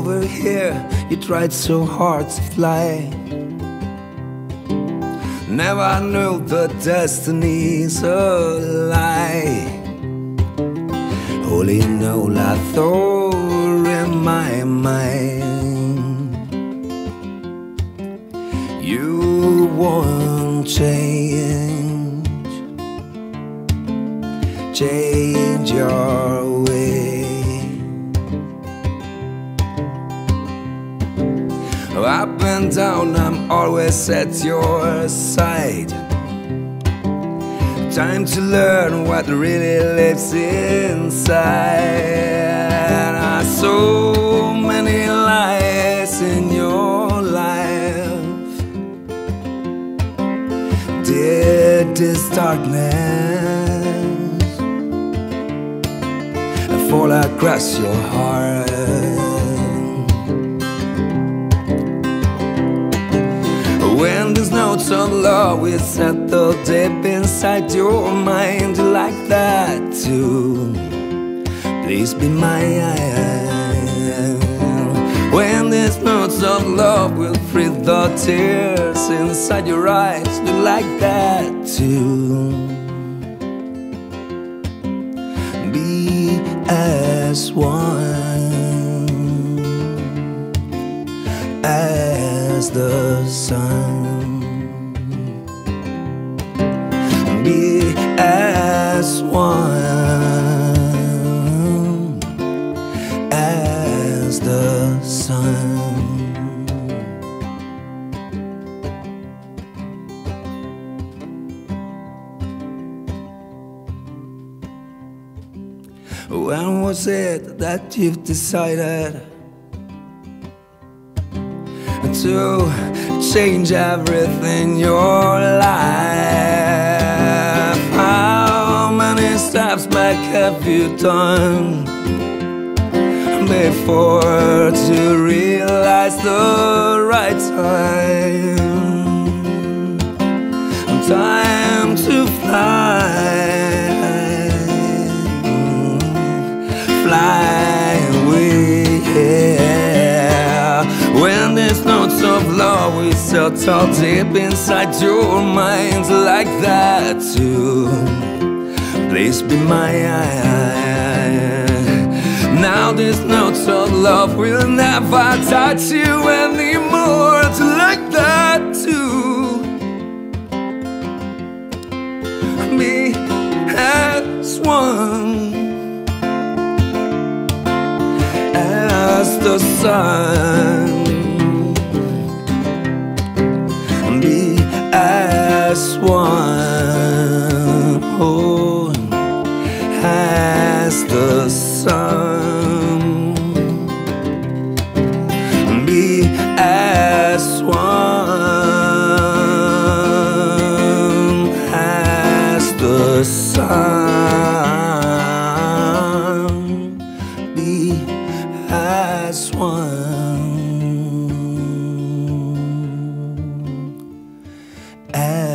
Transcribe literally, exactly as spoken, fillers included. over here. You tried so hard to fly. Never knew the destiny's a lie. Holy no la thought in my mind. You won't change. Change your way. Up and down, I'm always at your side. Time to learn what really lives inside. I saw so many lies in your life. Did this darkness fall across your heart? When these notes of love will settle deep inside your mind, you like that too. Please be mine. When these notes of love will free the tears inside your eyes, you like that too. Be as one as the sun. Be as one as the sun. When was it that you've decided to change everything in your life? How many steps back have you done before to realize the right time? Time to fly, fly away. When these notes of love will settle deep inside your mind, like that too. Please be mine. Now these notes of love will never touch you anymore, like that too. Be as one as the sun. As one, oh, as the sun. Be as one, as the sun. Be as one. And